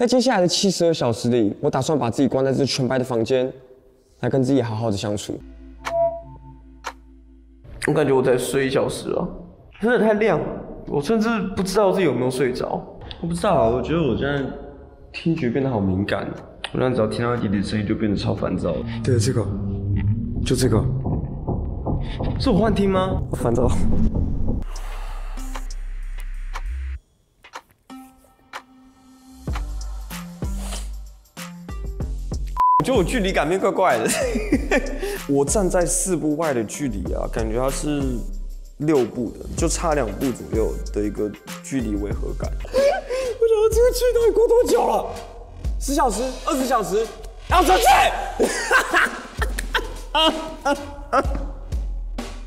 在接下来的72小时里，我打算把自己关在这全白的房间，来跟自己好好的相处。我感觉我才睡1小时啊，真的太亮了，我甚至不知道自己有没有睡着。我不知道，我觉得我现在听觉变得好敏感，我现在只要听到一点声音就变得超烦躁了。对，这个，就这个，是我幻听吗？我烦躁。 就我距离感变怪怪的，我站在4步外的距离啊，感觉它是6步的，就差2步左右的一个距离违和感。我想到这个距离到底过多久了？10小时、20小时，然后出去。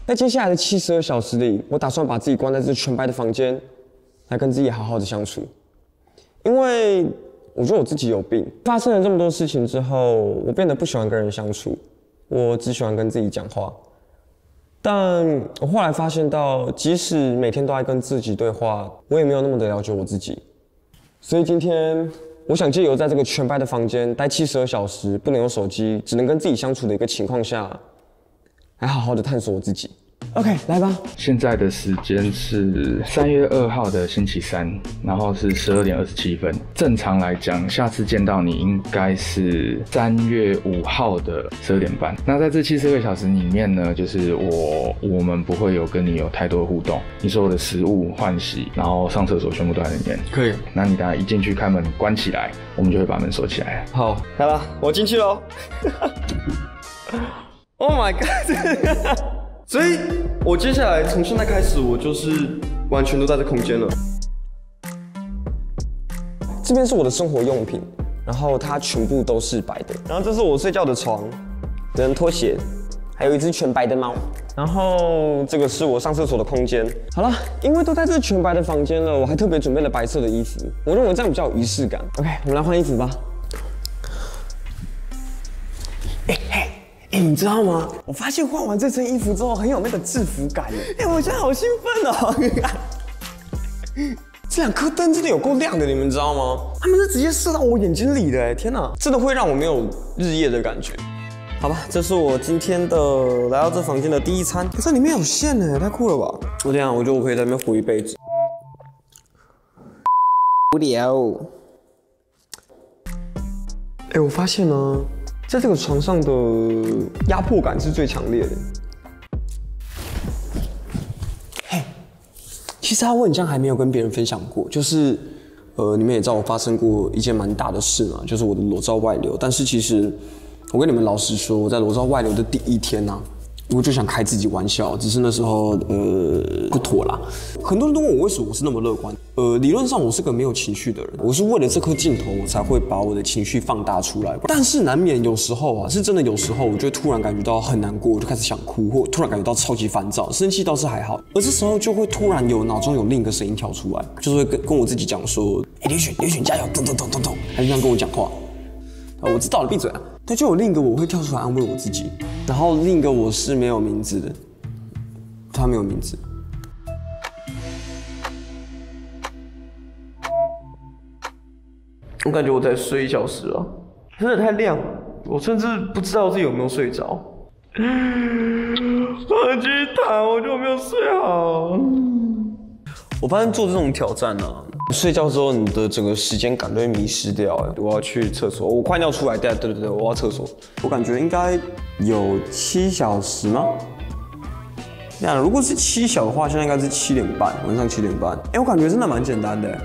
在接下来的72小时里，我打算把自己关在这全白的房间，来跟自己好好的相处，因为。 我觉得我自己有病。发生了这么多事情之后，我变得不喜欢跟人相处，我只喜欢跟自己讲话。但我后来发现到，即使每天都在跟自己对话，我也没有那么的了解我自己。所以今天，我想借由在这个全白的房间待72小时，不能有手机，只能跟自己相处的一个情况下，来好好的探索我自己。OK， 来吧。现在的时间是3月2号的星期三，然后是12点27分。正常来讲，下次见到你应该是3月5号的12点半。那在这72小时里面呢，就是我们不会有跟你有太多的互动。你所有的食物、换洗，然后上厕所，全部都在里面。可以。那你等下一进去开门关起来，我们就会把门锁起来。好，来吧，我进去喽。Oh my god！ 所以，我接下来从现在开始，我就是完全都在这空间了。这边是我的生活用品，然后它全部都是白的。然后这是我睡觉的床，跟拖鞋，还有一只全白的猫。然后这个是我上厕所的空间。好了，因为都在这全白的房间了，我还特别准备了白色的衣服，我认为这样比较有仪式感。OK， 我们来换衣服吧。欸，你知道吗？我发现换完这身衣服之后很有那个制服感耶！哎、欸，我现在好兴奋哦！这2颗灯真的有够亮的，你们知道吗？他们是直接射到我眼睛里的，哎，天哪，真的会让我没有日夜的感觉。好吧，这是我今天的来到这房间的第一餐。这里面有线哎，太酷了吧！我这样，我觉得我可以在那边活一辈子。无聊。哎，我发现呢。 在这个床上的压迫感是最强烈的。嘿，其实我很像还没有跟别人分享过，就是你们也知道我发生过一件蛮大的事嘛，就是我的裸照外流。但是其实我跟你们老实说，我在裸照外流的第一天呢、啊，我就想开自己玩笑，只是那时候不妥啦。很多人都问我为什么我是那么乐观，理论上我是个没有情绪的人，我是为了这颗镜头，我才会把我的情绪放大出来。但是难免有时候啊，是真的有时候，我就突然感觉到很难过，我就开始想哭，或突然感觉到超级烦躁。生气倒是还好，而这时候就会突然有脑中有另一个声音跳出来，就是会跟我自己讲说，哎，刘雪加油，咚咚咚咚咚，他就这样跟我讲话。啊，我知道了，闭嘴啊！但就有另一个我会跳出来安慰我自己，然后另一个我是没有名字的，他没有名字。 我感觉我才睡1小时啊，真的太亮了，我甚至不知道自己有没有睡着。我继续躺，我就没有睡好。我发现做这种挑战啊，睡觉之后你的整个时间感都会迷失掉。我要去厕所，我快尿出来。对，我要厕所。我感觉应该有7小时吗？ 那如果是7小的话，现在应该是7点半，晚上7点半。哎，我感觉真的蛮简单的。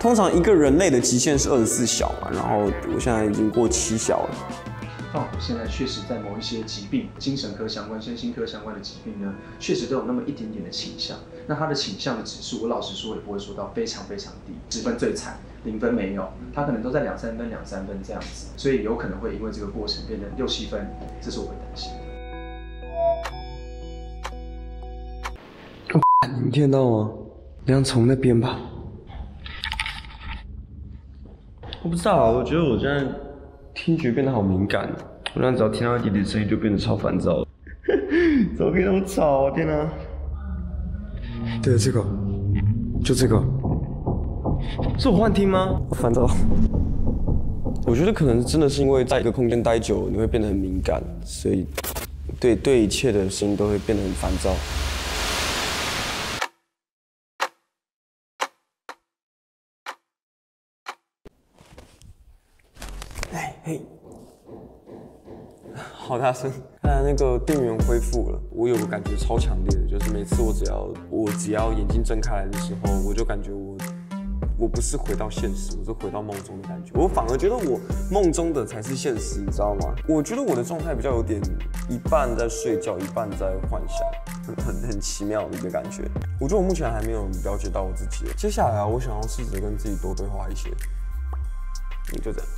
通常一个人类的极限是24小嘛，然后我现在已经过7小了。放虎现在确实在某一些疾病、精神科相关、身心科相关的疾病呢，确实都有那么一点点的倾向。那它的倾向的指数，我老实说也不会说到非常非常低，10分最惨，0分没有，它可能都在2、3分、2、3分这样子，所以有可能会因为这个过程变成6、7分，这是我会担心的。你们听到吗？梁从那边吧。 我不知道，我觉得我现在听觉变得好敏感，我现在只要听到一点点声音就变得超烦躁了。怎么可以那么吵啊！天哪！对，这个，就这个，是我幻听吗？我烦躁。我觉得可能真的是因为在一个空间待久，你会变得很敏感，所以对一切的事情都会变得很烦躁。 嘿， 好大声！看那个电源恢复了，我有个感觉超强烈的，就是每次我只要眼睛睁开来的时候，我就感觉我不是回到现实，我是回到梦中的感觉。我反而觉得我梦中的才是现实，你知道吗？我觉得我的状态比较有点一半在睡觉，一半在幻想，很奇妙的一个感觉。我觉得我目前还没有了解到我自己。接下来啊，我想要试着跟自己多对话一些。你就这样。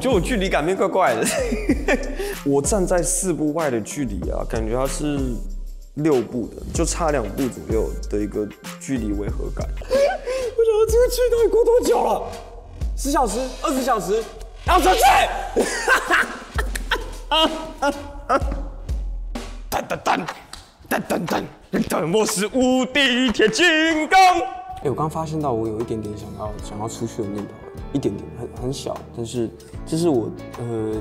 就我距离感变怪怪的，我站在4步外的距离啊，感觉它是6步的，就差2步左右的一个距离违和感。我想到这个距离到底过多久了？10小时、20小时，然后出去。噔噔噔噔噔噔噔噔，我是无敌铁金刚。哎，我刚发现到我有一点点想要出去的念头。 一点点，很小，但是这是我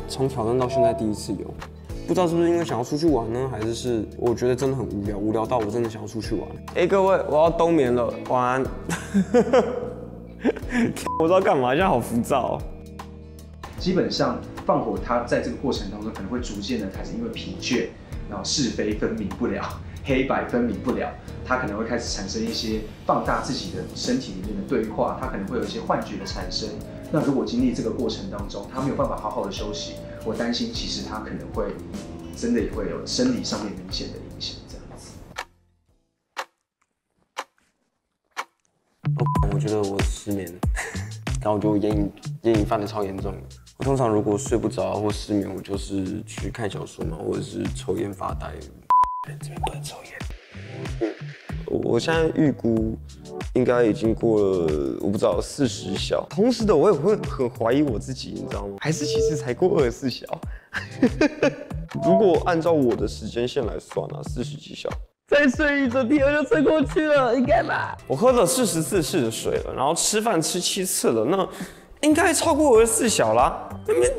从挑战到现在第一次有，不知道是不是因为想要出去玩呢，还是我觉得真的很无聊，无聊到我真的想要出去玩。哎、欸，各位，我要冬眠了，晚安。我不知道干嘛，现在好浮躁、哦。基本上放火，它在这个过程当中可能会逐渐的开始因为疲倦，然后是非分明不了，黑白分明不了。 他可能会开始产生一些放大自己的身体里面的对话，他可能会有一些幻觉的产生。那如果经历这个过程当中，他没有办法好好的休息，我担心其实他可能会真的也会有生理上面明显的影响，这样子。我觉得我失眠了，然后我就烟瘾犯得超严重。我通常如果睡不着或失眠，我就是去看小说嘛，或者是抽烟发呆。这边不能抽烟。 我现在预估应该已经过了，我不知道40小。同时的，我也会很怀疑我自己，你知道吗？还是其实才过24小。如果按照我的时间线来算啊，40几小。再睡一整天我就睡过去了，应该吧？我喝了44次的水了，然后吃饭吃7次了，那应该超过24小啦。因为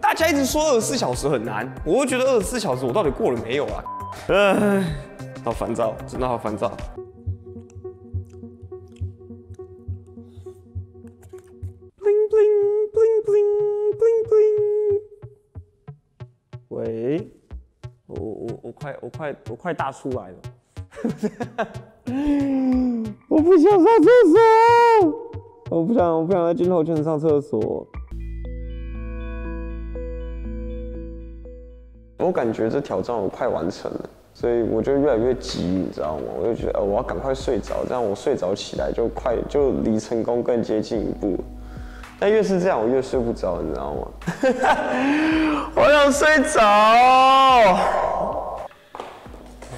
大家一直说24小时很难，我会觉得24小时我到底过了没有啊？好烦躁，真的好烦躁。bling bling bling bling bling bling。喂，我快大出来了。我不想上厕所，我不想在镜头前上厕所。我感觉这挑战我快完成了。 所以我就越来越急，你知道吗？我就觉得，我要赶快睡着，这样我睡着起来就离成功更接近一步。但越是这样，我越睡不着，你知道吗？我想睡着。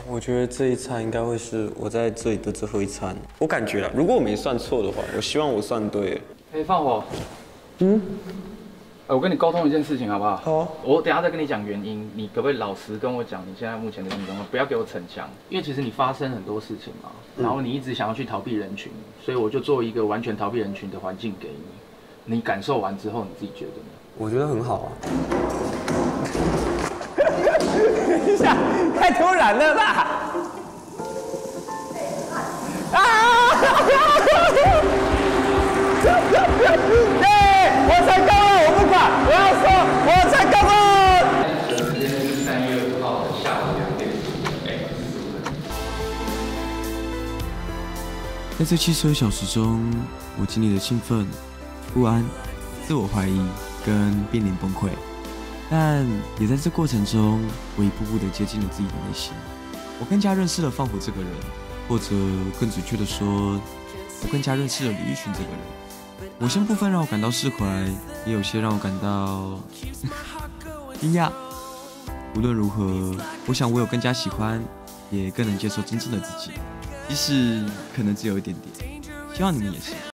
我觉得这一餐应该会是我在这里的最后一餐。我感觉啊，如果我没算错的话，我希望我算对了。哎，放火。嗯。 我跟你沟通一件事情好不好？好、啊。我等下再跟你讲原因，你可不可以老实跟我讲你现在目前的情况？不要给我逞强，因为其实你发生很多事情嘛，然后你一直想要去逃避人群，所以我就做一个完全逃避人群的环境给你。你感受完之后，你自己觉得呢？我觉得很好啊。等一下，太突然了吧！啊！我成功了，我不管，我要说我成功了。今天是3月5号下午2点45分。在这72小时中，我经历了兴奋、不安、自我怀疑跟濒临崩溃，但也在这过程中，我一步步的接近了自己的内心。我更加认识了放虎这个人，或者更准确的说，我更加认识了李玉群这个人。 某些部分让我感到释怀，也有些让我感到惊讶。无论如何，我想我有更加喜欢，也更能接受真正的自己，即使可能只有一点点。希望你们也是。